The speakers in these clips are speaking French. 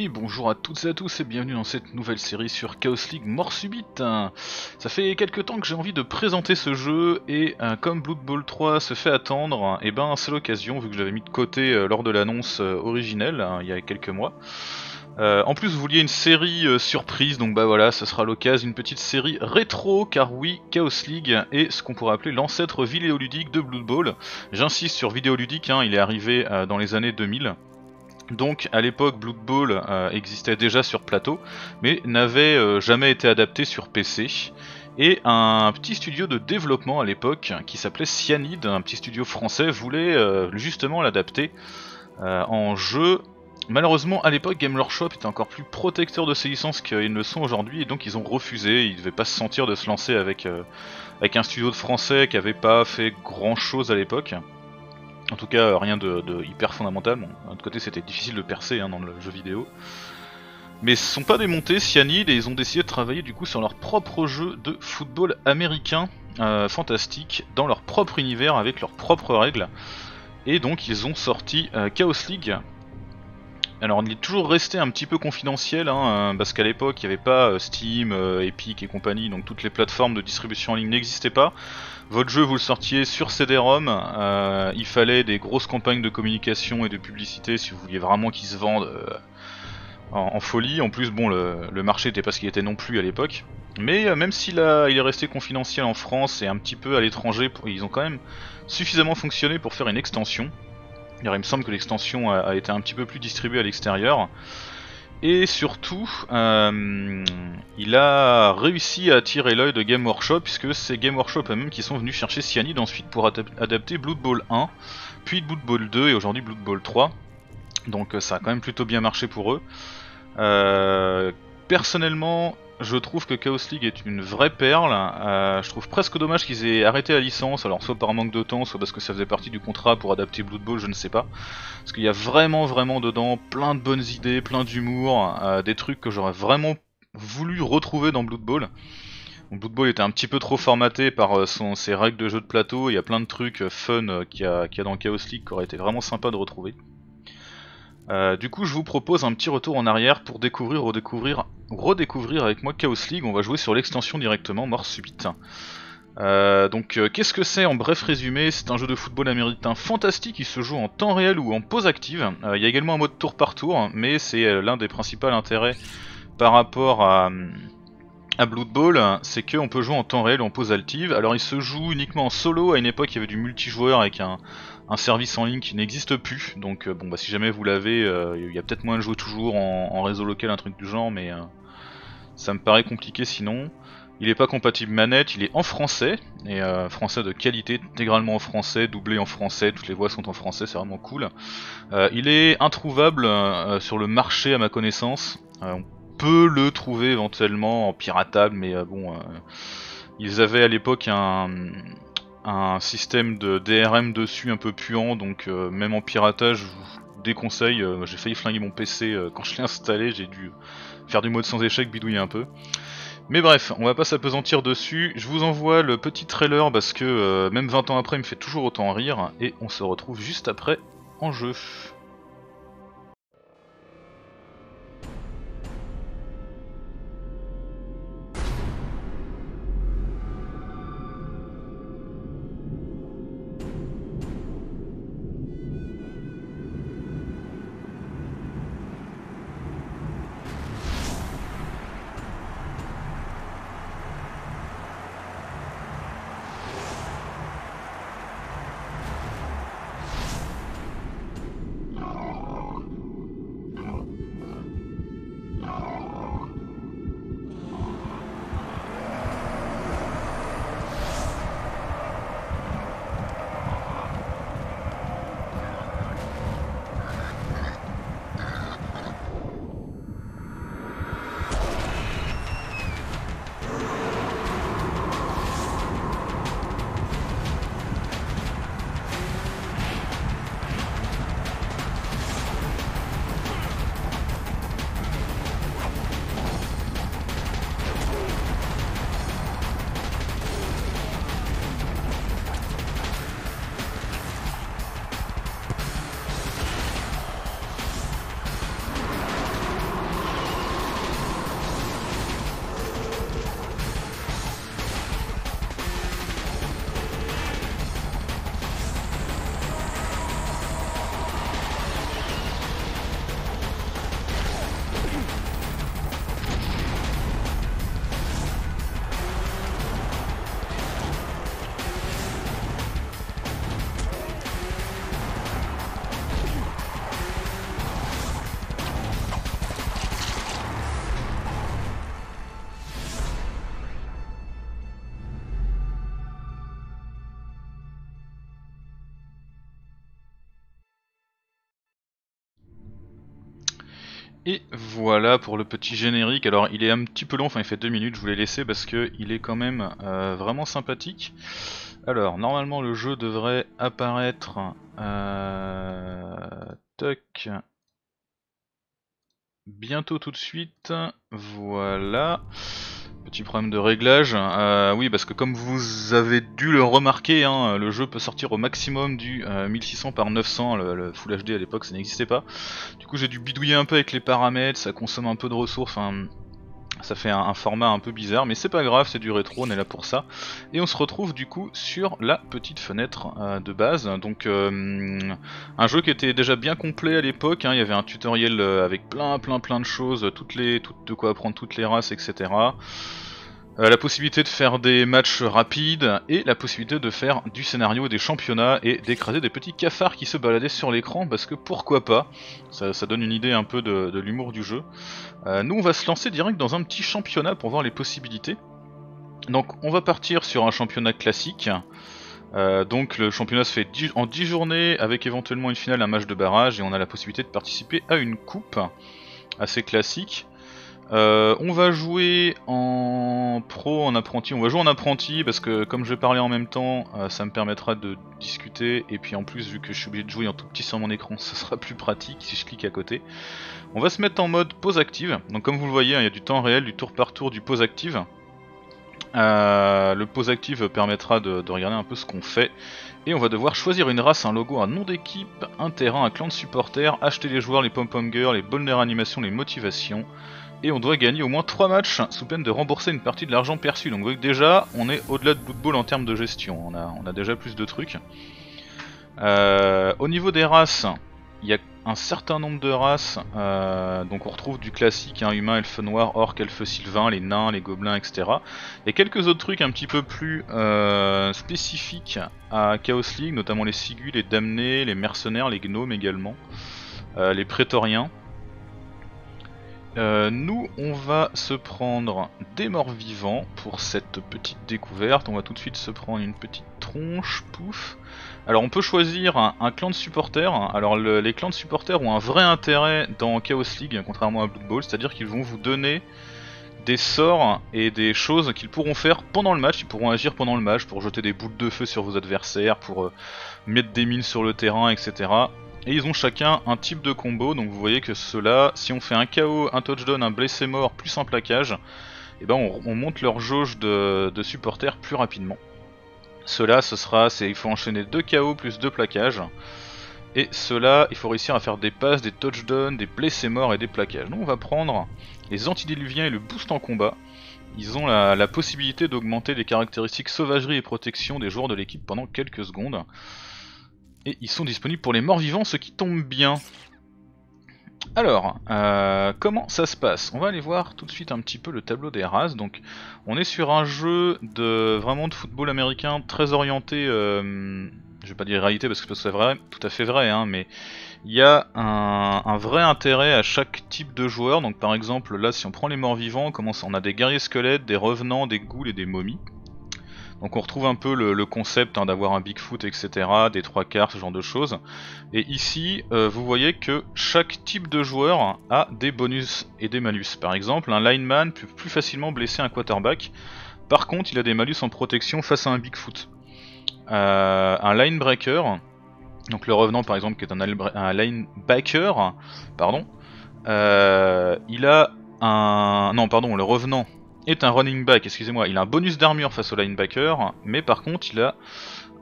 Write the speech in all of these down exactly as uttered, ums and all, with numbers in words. Et bonjour à toutes et à tous et bienvenue dans cette nouvelle série sur Chaos League Mort Subite. Ça fait quelques temps que j'ai envie de présenter ce jeu et euh, comme Blood Bowl trois se fait attendre, et ben c'est l'occasion vu que je l'avais mis de côté euh, lors de l'annonce euh, originelle hein, il y a quelques mois. Euh, en plus vous vouliez une série euh, surprise, donc bah voilà, ça sera l'occasion, une petite série rétro, car oui, Chaos League est ce qu'on pourrait appeler l'ancêtre vidéoludique de Blood Bowl. J'insiste sur vidéoludique, hein, il est arrivé euh, dans les années deux mille. Donc à l'époque Blood Bowl euh, existait déjà sur plateau, mais n'avait euh, jamais été adapté sur P C. Et un petit studio de développement à l'époque, qui s'appelait Cyanide, un petit studio français, voulait euh, justement l'adapter euh, en jeu. Malheureusement à l'époque Games Workshop était encore plus protecteur de ses licences qu'ils ne le sont aujourd'hui, et donc ils ont refusé. Ils ne devaient pas se sentir de se lancer avec, euh, avec un studio de français qui n'avait pas fait grand chose à l'époque. En tout cas, rien de, de hyper fondamental. Bon, d'un autre côté, c'était difficile de percer hein, dans le jeu vidéo. Mais ils ne se sont pas démontés, Cyanide, et ils ont décidé de travailler du coup sur leur propre jeu de football américain euh, fantastique, dans leur propre univers, avec leurs propres règles. Et donc, ils ont sorti euh, Chaos League. Alors, on est toujours resté un petit peu confidentiel, hein, parce qu'à l'époque, il n'y avait pas Steam, euh, Epic et compagnie, donc toutes les plateformes de distribution en ligne n'existaient pas. Votre jeu, vous le sortiez sur C D ROM, euh, il fallait des grosses campagnes de communication et de publicité si vous vouliez vraiment qu'ils se vendent euh, en, en folie. En plus, bon, le, le marché n'était pas ce qu'il était non plus à l'époque. Mais euh, même s'il a, il est resté confidentiel en France et un petit peu à l'étranger, ils ont quand même suffisamment fonctionné pour faire une extension. Alors, il me semble que l'extension a, a été un petit peu plus distribuée à l'extérieur. Et surtout, euh, il a réussi à attirer l'œil de Games Workshop, puisque c'est Games Workshop eux-mêmes qui sont venus chercher Cyanide ensuite pour adapter Blood Bowl un, puis Blood Bowl deux et aujourd'hui Blood Bowl trois. Donc ça a quand même plutôt bien marché pour eux. Euh, personnellement, je trouve que Chaos League est une vraie perle. Euh, je trouve presque dommage qu'ils aient arrêté la licence, alors soit par manque de temps, soit parce que ça faisait partie du contrat pour adapter Blood Bowl, je ne sais pas. Parce qu'il y a vraiment vraiment dedans plein de bonnes idées, plein d'humour, euh, des trucs que j'aurais vraiment voulu retrouver dans Blood Bowl. Donc, Blood Bowl était un petit peu trop formaté par son, ses règles de jeu de plateau, il y a plein de trucs fun qu'il y a, qu'il y a dans Chaos League qui auraient été vraiment sympa de retrouver. Euh, du coup je vous propose un petit retour en arrière pour découvrir, redécouvrir, redécouvrir avec moi Chaos League. On va jouer sur l'extension directement, Mort Subite. Euh, donc euh, qu'est-ce que c'est en bref résumé? C'est un jeu de football américain fantastique qui se joue en temps réel ou en pause active. Il euh, y a également un mode tour par tour, mais c'est euh, l'un des principaux intérêts par rapport à, à Blood Bowl, c'est qu'on peut jouer en temps réel ou en pause active. Alors il se joue uniquement en solo. À une époque il y avait du multijoueur avec un... un service en ligne qui n'existe plus, donc euh, bon bah si jamais vous l'avez, il euh, y a peut-être moyen de jouer toujours en, en réseau local, un truc du genre, mais euh, ça me paraît compliqué sinon. Il n'est pas compatible manette, il est en français, et euh, français de qualité, intégralement en français, doublé en français, toutes les voix sont en français, c'est vraiment cool. Euh, il est introuvable euh, sur le marché à ma connaissance, euh, on peut le trouver éventuellement en piratable, mais euh, bon, euh, ils avaient à l'époque un... un système de D R M dessus un peu puant, donc euh, même en piratage je vous déconseille. Euh, j'ai failli flinguer mon P C euh, quand je l'ai installé, j'ai dû faire du mode sans échec, bidouiller un peu. Mais bref, on va pas s'apesantir dessus, je vous envoie le petit trailer parce que euh, même vingt ans après il me fait toujours autant rire, et on se retrouve juste après en jeu. Et voilà pour le petit générique. Alors il est un petit peu long, enfin il fait deux minutes, je vous l'ai laissé parce qu'il est quand même euh, vraiment sympathique. Alors normalement le jeu devrait apparaître... Euh, toc... bientôt tout de suite, voilà, petit problème de réglage, euh, oui parce que comme vous avez dû le remarquer, hein, le jeu peut sortir au maximum du euh, mille six cents par neuf cents, le, le Full H D à l'époque ça n'existait pas, du coup j'ai dû bidouiller un peu avec les paramètres, ça consomme un peu de ressources, hein, ça fait un, un format un peu bizarre, mais c'est pas grave, c'est du rétro, on est là pour ça, et on se retrouve du coup sur la petite fenêtre euh, de base, donc euh, un jeu qui était déjà bien complet à l'époque, hein. Il y avait un tutoriel avec plein plein plein de choses, toutes les, toutes, de quoi apprendre toutes les races, et cetera. Euh, la possibilité de faire des matchs rapides, et la possibilité de faire du scénario, des championnats, et d'écraser des petits cafards qui se baladaient sur l'écran, parce que pourquoi pas, ça, ça donne une idée un peu de, de l'humour du jeu. Euh, nous on va se lancer direct dans un petit championnat pour voir les possibilités. Donc on va partir sur un championnat classique, euh, donc le championnat se fait dix, en dix journées, avec éventuellement une finale, un match de barrage, et on a la possibilité de participer à une coupe, assez classique. Euh, on va jouer en pro, en apprenti, on va jouer en apprenti parce que comme je vais parler en même temps, euh, ça me permettra de discuter et puis en plus vu que je suis obligé de jouer en tout petit sur mon écran, ça sera plus pratique si je clique à côté. On va se mettre en mode pause active, donc comme vous le voyez, hein, il y a du temps réel, du tour par tour, du pause active. Euh, le pause active permettra de, de regarder un peu ce qu'on fait. Et on va devoir choisir une race, un logo, un nom d'équipe, un terrain, un clan de supporters, acheter les joueurs, les pom-pom girls, les bonnes animations, les motivations. Et on doit gagner au moins trois matchs sous peine de rembourser une partie de l'argent perçu. Donc vous voyez que déjà on est au-delà de Blood Bowl en termes de gestion, on a, on a déjà plus de trucs. Euh, au niveau des races, il y a un certain nombre de races, euh, donc on retrouve du classique, hein, humain, elfe noir, orc, elfe sylvain, les nains, les gobelins, et cetera. Et quelques autres trucs un petit peu plus euh, spécifiques à Chaos League, notamment les sigus, les damnés, les mercenaires, les gnomes également, euh, les prétoriens. Euh, nous on va se prendre des morts vivants pour cette petite découverte, on va tout de suite se prendre une petite tronche, pouf. Alors on peut choisir un, un clan de supporters, alors le, les clans de supporters ont un vrai intérêt dans Chaos League contrairement à Blood Bowl, c'est à dire qu'ils vont vous donner des sorts et des choses qu'ils pourront faire pendant le match, ils pourront agir pendant le match pour jeter des boules de feu sur vos adversaires, pour euh, mettre des mines sur le terrain, et cetera. Et ils ont chacun un type de combo, donc vous voyez que ceux-là, si on fait un K O, un touchdown, un blessé mort, plus un plaquage, et ben on, on monte leur jauge de, de supporters plus rapidement. Ceux-là, ce sera, c'est il faut enchaîner deux K O plus deux plaquages, et ceux-là, il faut réussir à faire des passes, des touchdowns, des blessés morts et des plaquages. Donc on va prendre les antidiluviens et le boost en combat. Ils ont la, la possibilité d'augmenter les caractéristiques sauvagerie et protection des joueurs de l'équipe pendant quelques secondes. Et ils sont disponibles pour les morts vivants, ce qui tombe bien. Alors, euh, comment ça se passe? On va aller voir tout de suite un petit peu le tableau des races. Donc, on est sur un jeu de vraiment de football américain très orienté. Euh, je vais pas dire réalité parce que c'est vrai, tout à fait vrai, hein, mais il y a un, un vrai intérêt à chaque type de joueur. Donc, par exemple, là, si on prend les morts vivants, on, commence, on a des guerriers squelettes, des revenants, des ghouls et des momies. Donc on retrouve un peu le, le concept, hein, d'avoir un Bigfoot, et cetera, des trois quarts, ce genre de choses. Et ici, euh, vous voyez que chaque type de joueur a des bonus et des malus. Par exemple, un lineman peut plus facilement blesser un quarterback. Par contre, il a des malus en protection face à un Bigfoot. Euh, un linebreaker, donc le revenant par exemple qui est un, un linebacker, pardon, euh, il a un... Non, pardon, le revenant... est un running back, excusez-moi, il a un bonus d'armure face au linebacker, mais par contre il a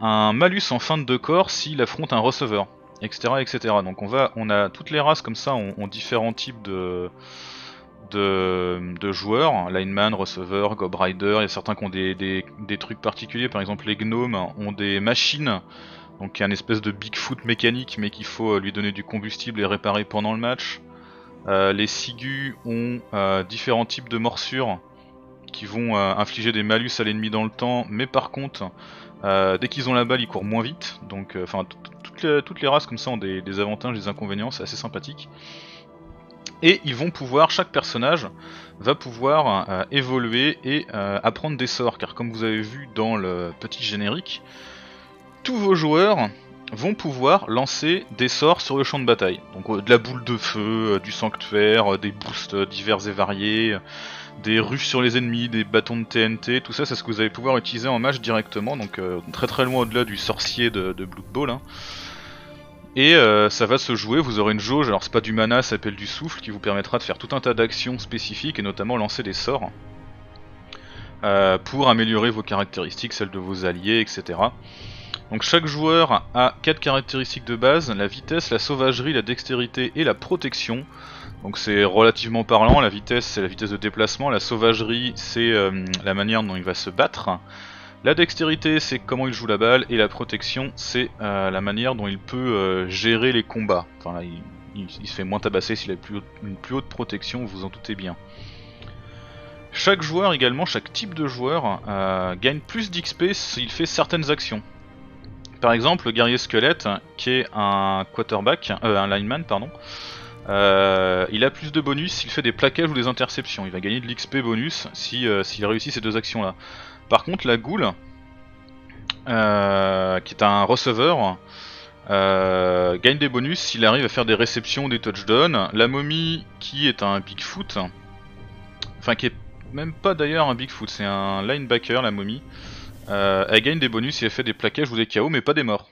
un malus en fin de deux corps s'il affronte un receveur, et cetera, et cetera. Donc on va, on a toutes les races comme ça, ont, ont différents types de, de, de joueurs, lineman, receveur, gob rider, il y a certains qui ont des, des, des trucs particuliers, par exemple les gnomes ont des machines, donc il y a une espèce de Bigfoot mécanique, mais qu'il faut lui donner du combustible et réparer pendant le match. Euh, les sigus ont euh, différents types de morsures, qui vont euh, infliger des malus à l'ennemi dans le temps, mais par contre, euh, dès qu'ils ont la balle, ils courent moins vite. Donc, enfin, euh, toutes les races comme ça ont des, des avantages, des inconvénients, c'est assez sympathique. Et ils vont pouvoir, chaque personnage va pouvoir euh, évoluer et euh, apprendre des sorts, car comme vous avez vu dans le petit générique, tous vos joueurs vont pouvoir lancer des sorts sur le champ de bataille. Donc euh, de la boule de feu, euh, du sanctuaire, euh, des boosts euh, divers et variés, euh, des ruches sur les ennemis, des bâtons de T N T, tout ça c'est ce que vous allez pouvoir utiliser en match directement, donc euh, très très loin au-delà du sorcier de, de Blood Bowl. Hein. Et euh, ça va se jouer, vous aurez une jauge, alors c'est pas du mana, ça s'appelle du souffle, qui vous permettra de faire tout un tas d'actions spécifiques et notamment lancer des sorts euh, pour améliorer vos caractéristiques, celles de vos alliés, et cetera. Donc chaque joueur a quatre caractéristiques de base, la vitesse, la sauvagerie, la dextérité et la protection. Donc c'est relativement parlant, la vitesse c'est la vitesse de déplacement, la sauvagerie c'est euh, la manière dont il va se battre, la dextérité c'est comment il joue la balle et la protection c'est euh, la manière dont il peut euh, gérer les combats. Enfin là il, il, il se fait moins tabasser s'il a une plus haute, une plus haute protection, vous en doutez bien. Chaque joueur également, chaque type de joueur euh, gagne plus d'X P s'il fait certaines actions. Par exemple, le guerrier squelette, qui est un quarterback, euh, un lineman, pardon, euh, il a plus de bonus s'il fait des plaquages ou des interceptions. Il va gagner de l'X P bonus si, euh, s'il réussit ces deux actions-là. Par contre, la goule, euh, qui est un receveur, euh, gagne des bonus s'il arrive à faire des réceptions ou des touchdowns. La momie, qui est un bigfoot, enfin qui est même pas d'ailleurs un bigfoot, c'est un linebacker, la momie. Euh, elle gagne des bonus si elle fait des plaquages ou des K O, mais pas des morts.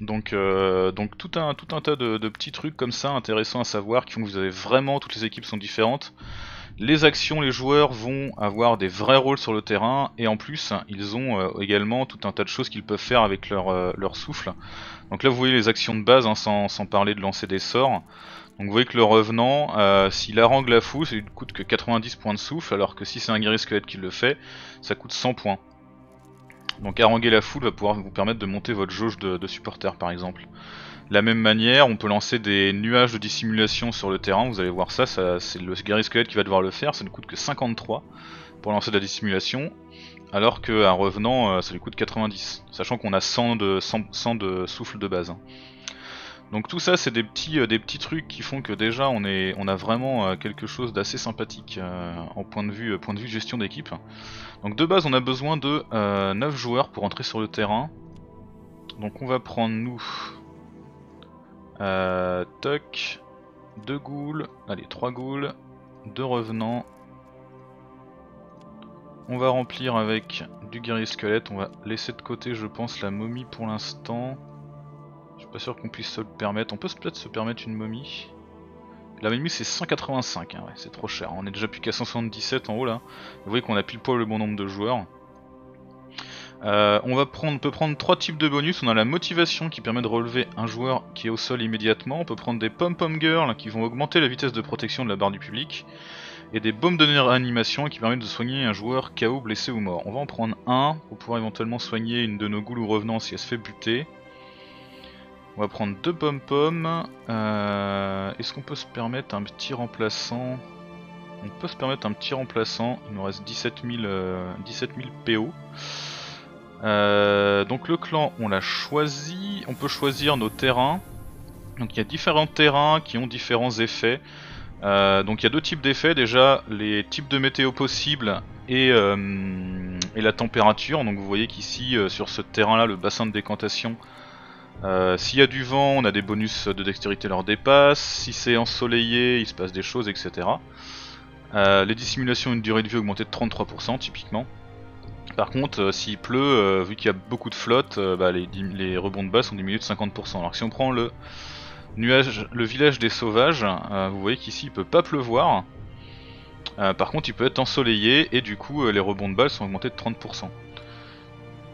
Donc, euh, donc tout un, tout un tas de, de petits trucs comme ça intéressants à savoir qui font que vous avez vraiment, toutes les équipes sont différentes. Les actions, les joueurs vont avoir des vrais rôles sur le terrain et en plus ils ont euh, également tout un tas de choses qu'ils peuvent faire avec leur, euh, leur souffle. Donc là vous voyez les actions de base hein, sans, sans parler de lancer des sorts. Donc vous voyez que le revenant, euh, s'il harangue la foule, ça ne coûte que quatre-vingt-dix points de souffle, alors que si c'est un guerrier squelette qui le fait, ça coûte cent points. Donc haranguer la foule va pouvoir vous permettre de monter votre jauge de, de supporters par exemple. De la même manière, on peut lancer des nuages de dissimulation sur le terrain, vous allez voir ça, ça c'est le guerrier squelette qui va devoir le faire, ça ne coûte que cinquante-trois pour lancer de la dissimulation, alors qu'un revenant ça lui coûte quatre-vingt-dix, sachant qu'on a cent de, cent, cent de souffle de base. Donc tout ça c'est des petits, des petits trucs qui font que déjà on, est, on a vraiment quelque chose d'assez sympathique euh, en point de vue, point de vue gestion d'équipe. Donc de base on a besoin de euh, neuf joueurs pour entrer sur le terrain. Donc on va prendre nous euh, Tuck, deux ghouls, allez trois ghouls, deux revenants. On va remplir avec du guerrier squelette, on va laisser de côté je pense la momie pour l'instant. Je suis pas sûr qu'on puisse se le permettre, on peut peut-être se permettre une momie. La momie c'est cent quatre-vingt-cinq, hein, ouais, c'est trop cher, on est déjà plus qu'à cent soixante-dix-sept en haut là. Vous voyez qu'on a pile poil le bon nombre de joueurs. Euh, on va prendre, on peut prendre trois types de bonus, on a la motivation qui permet de relever un joueur qui est au sol immédiatement. On peut prendre des pom-pom girls qui vont augmenter la vitesse de protection de la barre du public. Et des baumes de réanimation qui permettent de soigner un joueur K O, blessé ou mort. On va en prendre un pour pouvoir éventuellement soigner une de nos ghouls ou revenants si elle se fait buter. On va prendre deux pom-pom. Euh, Est-ce qu'on peut se permettre un petit remplaçant? On peut se permettre un petit remplaçant. Il nous reste dix-sept mille, euh, dix-sept mille P O. Euh, donc le clan, on l'a choisi. On peut choisir nos terrains. Donc il y a différents terrains qui ont différents effets. Euh, donc il y a deux types d'effets. Déjà les types de météo possibles et, euh, et la température. Donc vous voyez qu'ici euh, sur ce terrain-là, le bassin de décantation. Euh, S'il y a du vent, on a des bonus de dextérité leur dépasse, si c'est ensoleillé, il se passe des choses, et cetera. Euh, les dissimulations ont une durée de vie augmentée de trente-trois pour cent typiquement. Par contre, euh, s'il pleut, euh, vu qu'il y a beaucoup de flotte, euh, bah, les, les rebonds de base sont diminués de cinquante pour cent. Alors que si on prend le, nuage, le village des sauvages, euh, vous voyez qu'ici il peut pas pleuvoir. Euh, par contre, il peut être ensoleillé et du coup, euh, les rebonds de balles sont augmentés de trente pour cent.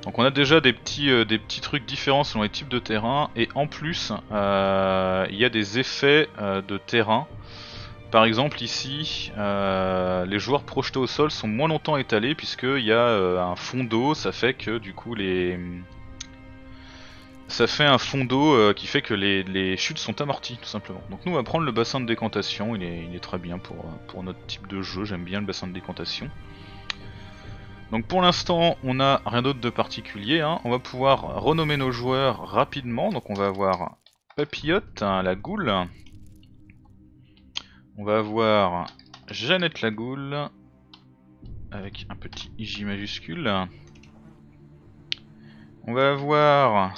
Donc on a déjà des petits, euh, des petits trucs différents selon les types de terrain, et en plus euh, il y a des effets euh, de terrain. Par exemple ici, euh, les joueurs projetés au sol sont moins longtemps étalés puisqu'il y a euh, un fond d'eau, ça fait que du coup les... ça fait un fond d'eau euh, qui fait que les, les chutes sont amorties tout simplement. Donc nous on va prendre le bassin de décantation, il est, il est très bien pour, pour notre type de jeu, j'aime bien le bassin de décantation. Donc pour l'instant on a rien d'autre de particulier, hein. On va pouvoir renommer nos joueurs rapidement, donc on va avoir Papillote, hein, la goule, on va avoir Jeannette la goule, avec un petit J majuscule, on va avoir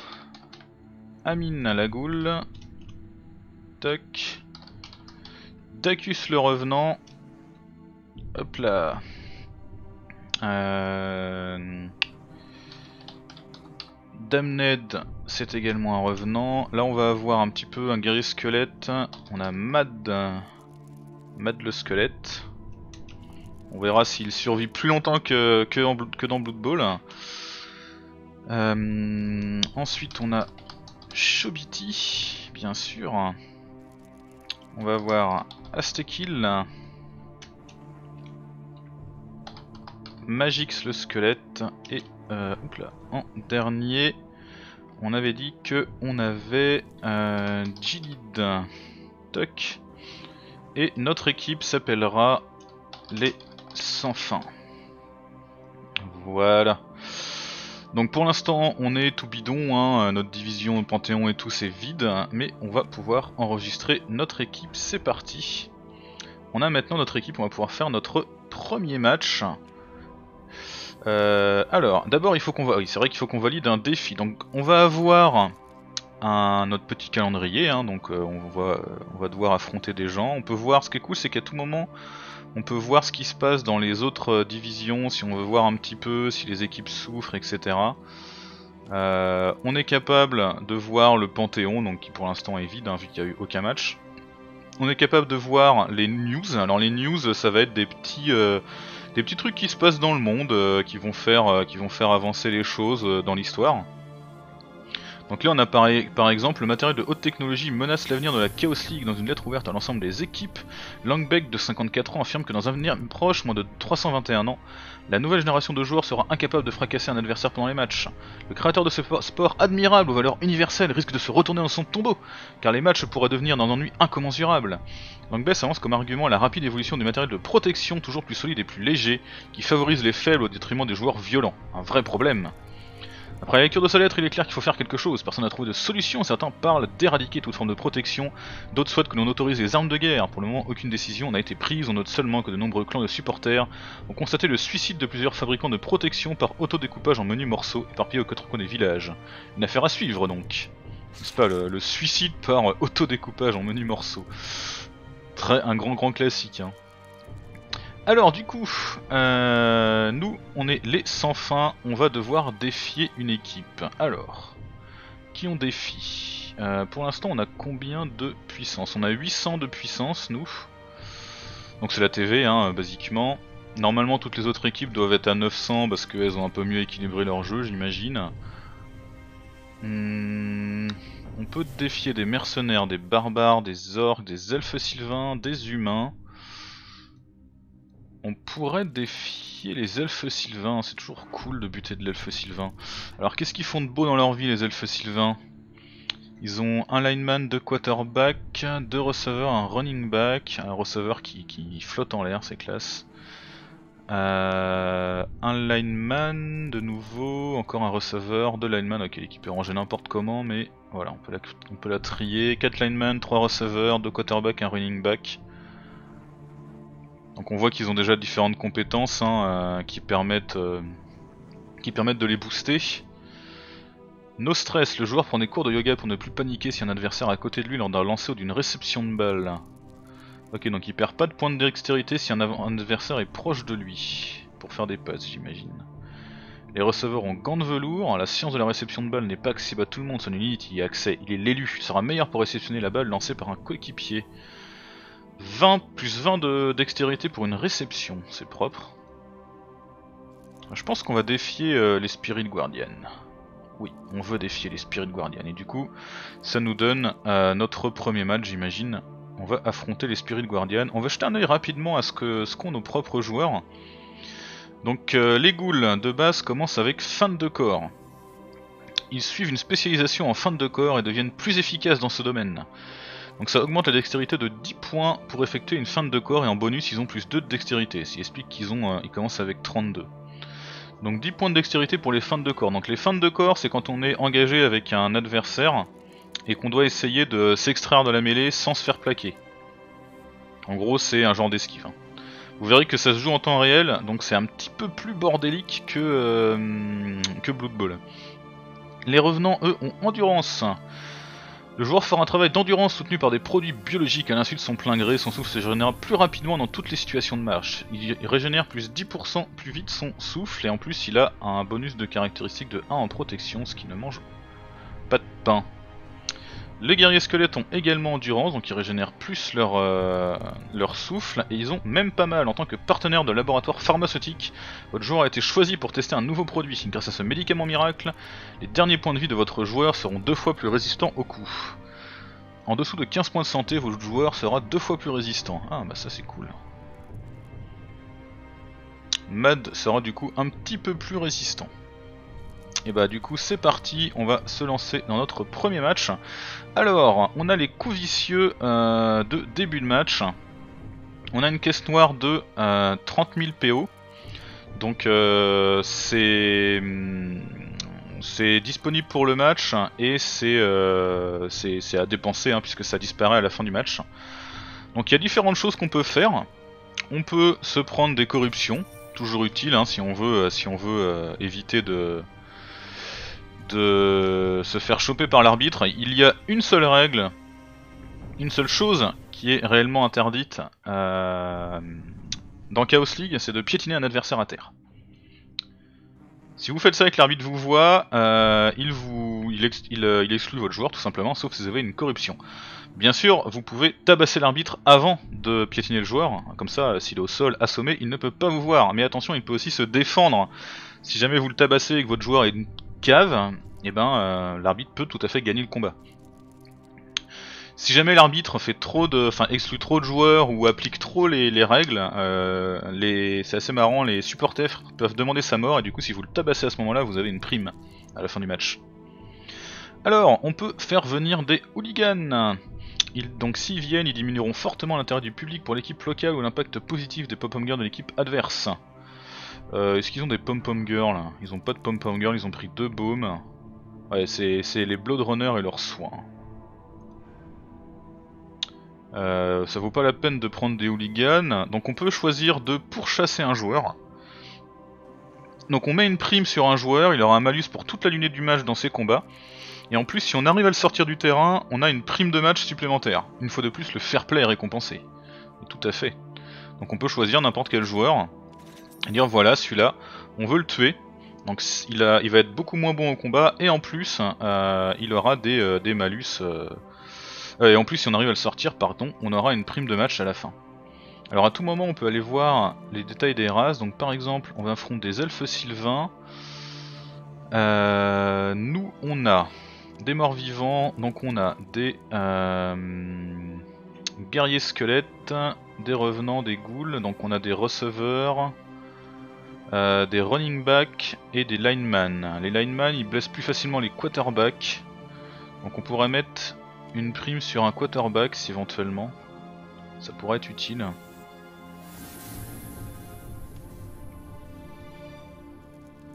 Amine Lagoul, Tuck, Dacus le Revenant, hop là, euh... Damned c'est également un revenant. Là on va avoir un petit peu un guerrier squelette, on a Mad, Mad le squelette, on verra s'il survit plus longtemps que, que, en, que dans Blood Bowl. Euh, ensuite on a Chobiti, bien sûr. On va avoir Aztekil, Magix le squelette et euh, là, en dernier on avait dit que on avait euh, Jilid, Tuck, et notre équipe s'appellera les Sans Fin. Voilà. Donc pour l'instant on est tout bidon, hein, notre division Panthéon et tout c'est vide, hein, mais on va pouvoir enregistrer notre équipe, c'est parti. On a maintenant notre équipe, on va pouvoir faire notre premier match. Euh, alors d'abord il faut qu'on va... oui, c'est vrai qu'il faut qu'on valide un défi, donc on va avoir un... notre petit calendrier, hein, donc euh, on, va... on va devoir affronter des gens, on peut voir, ce qui est cool c'est qu'à tout moment on peut voir ce qui se passe dans les autres divisions, si on veut voir un petit peu, si les équipes souffrent, et cetera. Euh, on est capable de voir le Panthéon, donc qui pour l'instant est vide, hein, vu qu'il n'y a eu aucun match. On est capable de voir les news. Alors les news, ça va être des petits, euh, des petits trucs qui se passent dans le monde, euh, qui vont faire, euh, qui vont faire avancer les choses euh, dans l'histoire. Donc là on a par, par exemple le matériel de haute technologie menace l'avenir de la Chaos League dans une lettre ouverte à l'ensemble des équipes. Langbeck de cinquante-quatre ans affirme que dans un avenir proche, moins de trois cent vingt et un ans, la nouvelle génération de joueurs sera incapable de fracasser un adversaire pendant les matchs. Le créateur de ce sport admirable aux valeurs universelles risque de se retourner dans son tombeau, car les matchs pourraient devenir d'un ennui incommensurable. Langbeck avance comme argument la rapide évolution du matériel de protection toujours plus solide et plus léger, qui favorise les faibles au détriment des joueurs violents. Un vrai problème. Après la lecture de sa lettre, il est clair qu'il faut faire quelque chose, personne n'a trouvé de solution, certains parlent d'éradiquer toute forme de protection, d'autres souhaitent que l'on autorise les armes de guerre, pour le moment aucune décision n'a été prise, on note seulement que de nombreux clans de supporters ont constaté le suicide de plusieurs fabricants de protection par autodécoupage en menus morceaux éparpillés aux quatre coins des villages. Une affaire à suivre donc, n'est-ce pas, le, le suicide par euh, autodécoupage en menus morceaux, très un grand grand classique, hein. Alors du coup, euh, nous on est les Sans Fin, on va devoir défier une équipe. Alors, qui on défie? euh, Pour l'instant on a combien de puissance? On a huit cents de puissance nous. Donc c'est la T V, hein, basiquement. Normalement toutes les autres équipes doivent être à neuf cents parce qu'elles ont un peu mieux équilibré leur jeu, j'imagine. Hum, on peut défier des mercenaires, des barbares, des orques, des elfes sylvains, des humains. On pourrait défier les elfes sylvains, c'est toujours cool de buter de l'elfe sylvain. Alors qu'est-ce qu'ils font de beau dans leur vie les elfes sylvains? Ils ont un lineman, deux quarterbacks, deux receveurs, un running back, un receveur qui, qui flotte en l'air, c'est classe. Euh, un lineman, de nouveau, encore un receveur, deux lineman, ok l'équipe est rangée n'importe comment mais voilà on peut la, on peut la trier. quatre lineman, trois receveurs, deux quarterbacks, un running back. Donc on voit qu'ils ont déjà différentes compétences, hein, euh, qui, permettent, euh, qui permettent de les booster. No stress, le joueur prend des cours de yoga pour ne plus paniquer si un adversaire à côté de lui lors d'un lancer ou d'une réception de balle. Ok, donc il perd pas de points de dextérité si un, un adversaire est proche de lui, pour faire des passes j'imagine. Les receveurs ont gants de velours, la science de la réception de balle n'est pas accessible à tout le monde, son unité y a accès, il est l'élu, il sera meilleur pour réceptionner la balle lancée par un coéquipier. vingt plus vingt de dextérité pour une réception, c'est propre. Je pense qu'on va défier euh, les Spirit Guardian. Oui, on veut défier les Spirit Guardian. Et du coup, ça nous donne euh, notre premier match, j'imagine. On va affronter les Spirit Guardian. On va jeter un œil rapidement à ce que ce qu'ont nos propres joueurs. Donc euh, les ghouls de base commencent avec feinte de corps. Ils suivent une spécialisation en feinte de corps et deviennent plus efficaces dans ce domaine. Donc ça augmente la dextérité de dix points pour effectuer une feinte de corps et en bonus ils ont plus deux de dextérité, ce qui explique qu'ils ont, euh, ils commencent avec trente-deux. Donc dix points de dextérité pour les feintes de corps. Donc les feintes de corps c'est quand on est engagé avec un adversaire et qu'on doit essayer de s'extraire de la mêlée sans se faire plaquer. En gros c'est un genre d'esquive, hein. Vous verrez que ça se joue en temps réel, donc c'est un petit peu plus bordélique que, euh, que Blood Bowl. Les revenants eux ont endurance. Le joueur fera un travail d'endurance soutenu par des produits biologiques à l'insu de son plein gré. Son souffle se régénère plus rapidement dans toutes les situations de marche. Il régénère plus dix pour cent plus vite son souffle et en plus il a un bonus de caractéristique de un en protection, ce qui ne mange pas de pain. Les guerriers squelettes ont également endurance, donc ils régénèrent plus leur, euh, leur souffle et ils ont même pas mal. En tant que partenaire de laboratoire pharmaceutique, votre joueur a été choisi pour tester un nouveau produit. Grâce à ce médicament miracle, les derniers points de vie de votre joueur seront deux fois plus résistants au coup. En dessous de quinze points de santé, votre joueur sera deux fois plus résistant. Ah bah ça c'est cool. Mad sera du coup un petit peu plus résistant. Et bah du coup c'est parti, on va se lancer dans notre premier match. Alors, on a les coups vicieux euh, de début de match. On a une caisse noire de euh, trente mille P O. Donc euh, c'est... C'est disponible pour le match et c'est euh, c'est à dépenser hein, puisque ça disparaît à la fin du match. Donc il y a différentes choses qu'on peut faire. On peut se prendre des corruptions, toujours utile hein, si on veut, si on veut euh, éviter de, de se faire choper par l'arbitre. Il y a une seule règle, une seule chose qui est réellement interdite euh, dans Chaos League, c'est de piétiner un adversaire à terre. Si vous faites ça et que l'arbitre vous voit, euh, il, vous, il, ex, il, euh, il exclut votre joueur tout simplement, sauf si vous avez une corruption. Bien sûr, vous pouvez tabasser l'arbitre avant de piétiner le joueur, comme ça euh, s'il est au sol assommé, il ne peut pas vous voir. Mais attention, il peut aussi se défendre. Si jamais vous le tabassez et que votre joueur est une cave, eh ben, euh, l'arbitre peut tout à fait gagner le combat. Si jamais l'arbitre fait trop de, enfin exclut trop de joueurs ou applique trop les, les règles, euh, les, c'est assez marrant, les supporters peuvent demander sa mort et du coup si vous le tabassez à ce moment-là, vous avez une prime à la fin du match. Alors, on peut faire venir des hooligans. Ils, donc s'ils viennent, ils diminueront fortement l'intérêt du public pour l'équipe locale ou l'impact positif des pom-pom girls de l'équipe adverse. Euh, Est-ce qu'ils ont des pom-pom girls? Ils ont pas de pom-pom girls, ils ont pris deux baumes. Ouais, c'est les Bloodrunners et leurs soins. Euh, ça vaut pas la peine de prendre des hooligans, donc on peut choisir de pourchasser un joueur. Donc on met une prime sur un joueur, il aura un malus pour toute la lunette du match dans ses combats. Et en plus si on arrive à le sortir du terrain, on a une prime de match supplémentaire. Une fois de plus le fair play est récompensé. Et tout à fait. Donc on peut choisir n'importe quel joueur, et dire voilà celui-là, on veut le tuer. Donc il, a, il va être beaucoup moins bon au combat, et en plus euh, il aura des, euh, des malus... Euh, Et en plus si on arrive à le sortir, pardon, on aura une prime de match à la fin. Alors à tout moment on peut aller voir les détails des races, donc par exemple on va affronter des elfes sylvains. Euh, nous on a des morts vivants, donc on a des euh, guerriers squelettes, des revenants, des ghouls, donc on a des receveurs, euh, des running back et des linemen. Les linemen ils blessent plus facilement les quarterbacks, donc on pourrait mettre... une prime sur un quarterback si éventuellement ça pourrait être utile.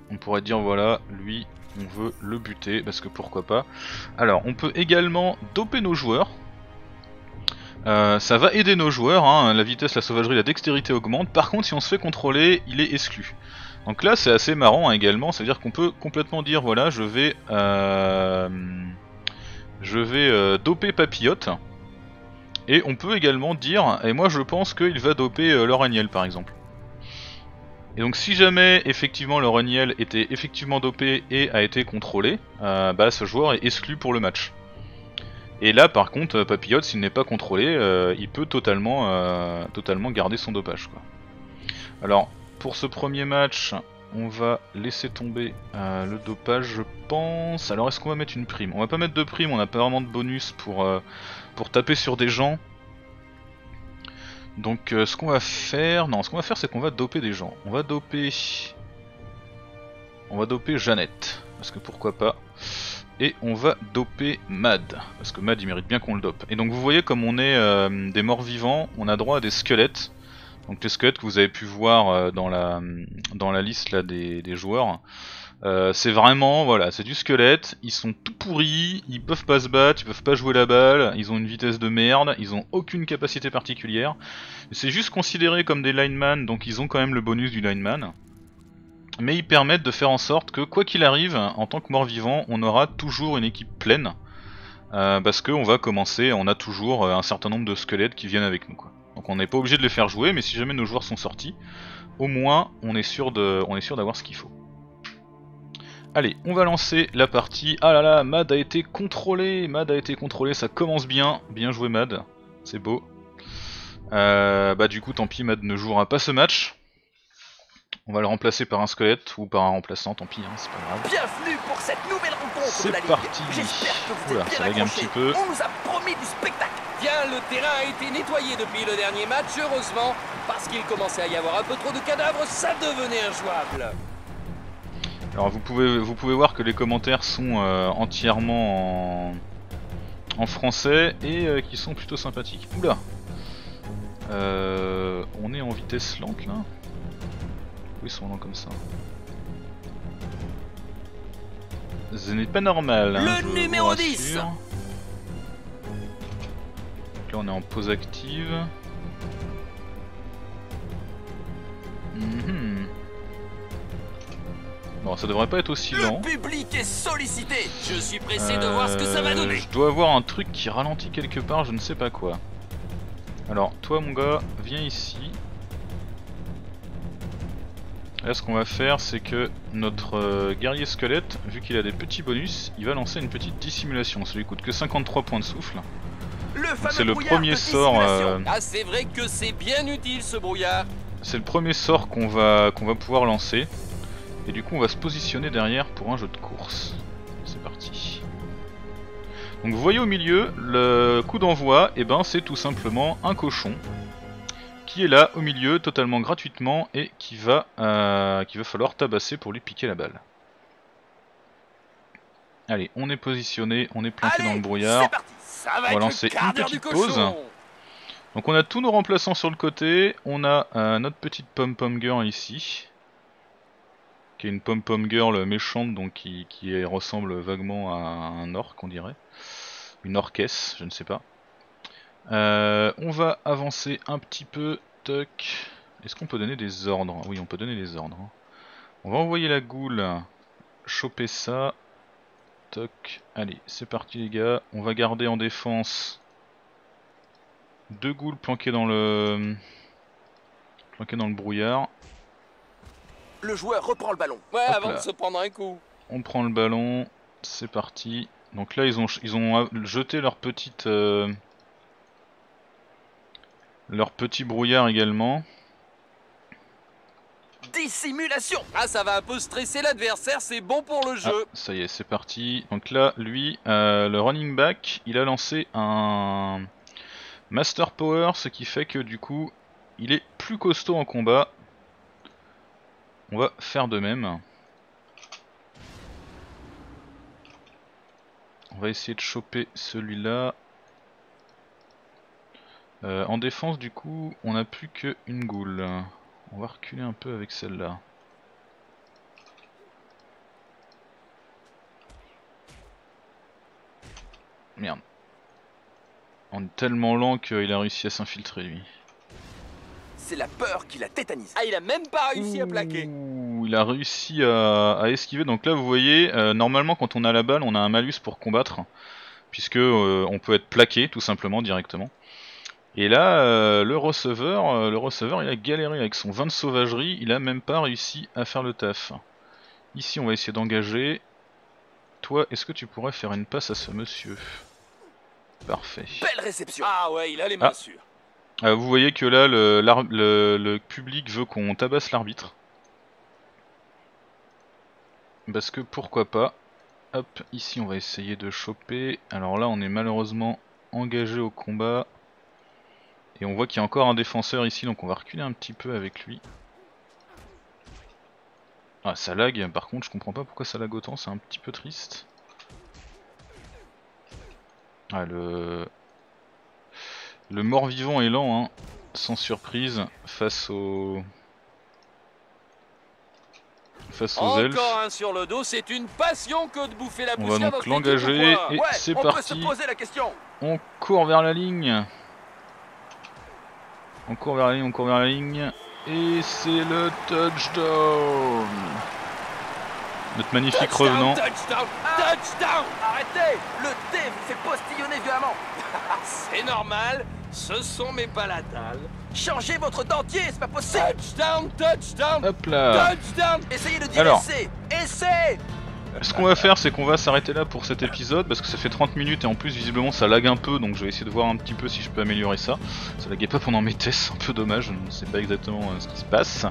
On pourrait dire voilà lui on veut le buter parce que pourquoi pas. Alors on peut également doper nos joueurs. Euh, ça va aider nos joueurs, hein. La vitesse, la sauvagerie, la dextérité augmentent. Par contre si on se fait contrôler il est exclu. Donc là c'est assez marrant hein, également, c'est à dire qu'on peut complètement dire voilà je vais... Euh... Je vais euh, doper Papillote. Et on peut également dire, et moi je pense qu'il va doper euh, Loraniel par exemple. Et donc si jamais effectivement Loraniel était effectivement dopé et a été contrôlé, euh, bah ce joueur est exclu pour le match. Et là par contre Papillote s'il n'est pas contrôlé, euh, il peut totalement, euh, totalement garder son dopage quoi. Alors pour ce premier match... on va laisser tomber euh, le dopage je pense. Alors est-ce qu'on va mettre une prime? On va pas mettre de prime, on n'a pas vraiment de bonus pour, euh, pour taper sur des gens. Donc euh, ce qu'on va faire, non ce qu'on va faire c'est qu'on va doper des gens. On va doper... On va doper Jeannette, parce que pourquoi pas. Et on va doper Mad, parce que Mad il mérite bien qu'on le dope. Et donc vous voyez comme on est euh, des morts vivants, on a droit à des squelettes. Donc les squelettes que vous avez pu voir dans la, dans la liste là, des, des joueurs, euh, c'est vraiment, voilà, c'est du squelette, ils sont tout pourris, ils peuvent pas se battre, ils peuvent pas jouer la balle, ils ont une vitesse de merde, ils ont aucune capacité particulière. C'est juste considéré comme des linemen, donc ils ont quand même le bonus du lineman. Mais ils permettent de faire en sorte que, quoi qu'il arrive, en tant que mort-vivant, on aura toujours une équipe pleine. euh, parce qu'on va commencer, on a toujours un certain nombre de squelettes qui viennent avec nous, quoi. Donc on n'est pas obligé de les faire jouer, mais si jamais nos joueurs sont sortis, au moins on est sûr de, on est sûr d'avoir ce qu'il faut. Allez, on va lancer la partie. Ah là là, Mad a été contrôlé, Mad a été contrôlé, ça commence bien, bien joué Mad, c'est beau. Euh, bah du coup tant pis, Mad ne jouera pas ce match. On va le remplacer par un squelette ou par un remplaçant, tant pis, hein, c'est pas grave. Bienvenue pour cette nouvelle rencontre. C'est parti. Oula, ça lague un petit peu. On nous a promis du spectacle. Bien, le terrain a été nettoyé depuis le dernier match, heureusement, parce qu'il commençait à y avoir un peu trop de cadavres, ça devenait injouable. Alors vous pouvez, vous pouvez voir que les commentaires sont euh, entièrement en, en français et euh, qui sont plutôt sympathiques. Oula, euh, on est en vitesse lente là. Pourquoi ils sont lents comme ça? Ce n'est pas normal. Hein, le numéro dix. Donc là on est en pause active. Mm-hmm. Bon, ça devrait pas être aussi lent. Le public est sollicité. Je suis pressé de voir ce que ça va donner. Je dois avoir un truc qui ralentit quelque part, je ne sais pas quoi. Alors, toi mon gars, viens ici. Là, ce qu'on va faire, c'est que notre euh, guerrier squelette, vu qu'il a des petits bonus, il va lancer une petite dissimulation. Ça lui coûte que cinquante-trois points de souffle. C'est le premier sort. Euh... Ah, c'est vrai que c'est bien utile ce brouillard. C'est le premier sort qu'on va qu'on va pouvoir lancer. Et du coup on va se positionner derrière pour un jeu de course. C'est parti. Donc vous voyez au milieu, le coup d'envoi, et eh ben c'est tout simplement un cochon qui est là au milieu totalement gratuitement et qui va, euh, qu'il va falloir tabasser pour lui piquer la balle. Allez, on est positionné, on est planqué. Allez, dans le brouillard. On va lancer une petite pause. Donc on a tous nos remplaçants sur le côté, on a euh, notre petite pom-pom girl ici. Qui est une pom-pom girl méchante, donc qui, qui ressemble vaguement à un orc, on dirait. Une orquesse, je ne sais pas. Euh, on va avancer un petit peu. Toc. Est-ce qu'on peut donner des ordres? Oui, on peut donner des ordres. On va envoyer la goule, choper ça. Toc. Allez, c'est parti les gars. On va garder en défense deux goules planquées dans le, planquées dans le brouillard. Le joueur reprend le ballon. Ouais, hop avant là. De se prendre un coup. On prend le ballon, c'est parti. Donc là, ils ont, ils ont jeté leur petite, euh, leur petit brouillard également. Dissimulation. Ah, ça va un peu stresser l'adversaire. C'est bon pour le jeu. Ah, ça y est, c'est parti. Donc là, lui, euh, le running back, il a lancé un master power, ce qui fait que du coup, il est plus costaud en combat. On va faire de même. On va essayer de choper celui-là. Euh, en défense, du coup, on n'a plus qu'une goule. On va reculer un peu avec celle-là. Merde. On est tellement lent qu'il a réussi à s'infiltrer, lui. C'est la peur qui la tétanise. Ah, il a même pas réussi à plaquer. Ouh, il a réussi à, à esquiver. Donc là vous voyez, euh, normalement quand on a la balle on a un malus pour combattre, puisque euh, on peut être plaqué tout simplement directement. Et là euh, le receveur euh, le receveur il a galéré avec son vingt de sauvagerie, il a même pas réussi à faire le taf. Ici on va essayer d'engager. Toi, est-ce que tu pourrais faire une passe à ce monsieur? Parfait. Belle réception. Ah ouais, il a les mains ah. sûres. Euh, vous voyez que là, le, le, le public veut qu'on tabasse l'arbitre. Parce que pourquoi pas. Hop, ici on va essayer de choper. Alors là, on est malheureusement engagé au combat. Et on voit qu'il y a encore un défenseur ici, donc on va reculer un petit peu avec lui. Ah, ça lag. Par contre, je comprends pas pourquoi ça lag autant, c'est un petit peu triste. Ah, le... Le mort-vivant est lent, hein, sans surprise, face aux... Face aux elfes. Encore un sur le dos, c'est une passion que de bouffer la poussière. On va donc l'engager, et ouais, c'est parti. On court vers la ligne. On court vers la ligne, on court vers la ligne. Et c'est le touchdown. Notre magnifique touchdown, revenant. Touchdown, touchdown. Arrêtez. Le thé vous fait postillonner violemment. C'est normal, ce sont mes palatales. Changez votre dentier, c'est pas possible. Touchdown, touchdown. Hop là. Touchdown. Essayez de dire essai. Essai. Ce qu'on va faire, c'est qu'on va s'arrêter là pour cet épisode parce que ça fait trente minutes et en plus visiblement ça lag un peu, donc je vais essayer de voir un petit peu si je peux améliorer ça. Ça laguait pas pendant mes tests, un peu dommage, je ne sais pas exactement euh, ce qui se passe.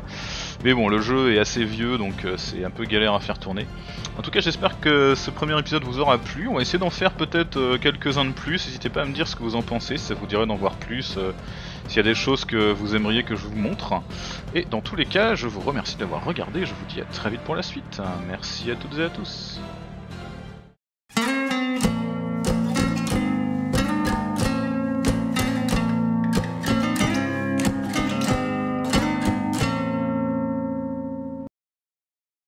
Mais bon, le jeu est assez vieux donc euh, c'est un peu galère à faire tourner. En tout cas, j'espère que ce premier épisode vous aura plu. On va essayer d'en faire peut-être euh, quelques-uns de plus. N'hésitez pas à me dire ce que vous en pensez, si ça vous dirait d'en voir plus, euh, s'il y a des choses que vous aimeriez que je vous montre. Et dans tous les cas, je vous remercie d'avoir regardé, je vous dis à très vite pour la suite. Merci à toutes et à tous.